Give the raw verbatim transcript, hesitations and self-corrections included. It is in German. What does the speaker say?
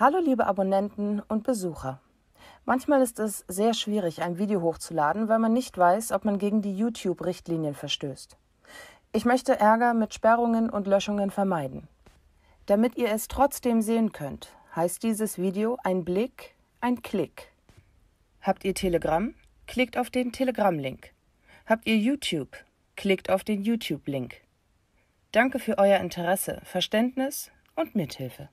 Hallo liebe Abonnenten und Besucher. Manchmal ist es sehr schwierig, ein Video hochzuladen, weil man nicht weiß, ob man gegen die YouTube-Richtlinien verstößt. Ich möchte Ärger mit Sperrungen und Löschungen vermeiden. Damit ihr es trotzdem sehen könnt, heißt dieses Video ein Blick, ein Klick. Habt ihr Telegram? Klickt auf den Telegram-Link. Habt ihr YouTube? Klickt auf den YouTube-Link. Danke für euer Interesse, Verständnis und Mithilfe.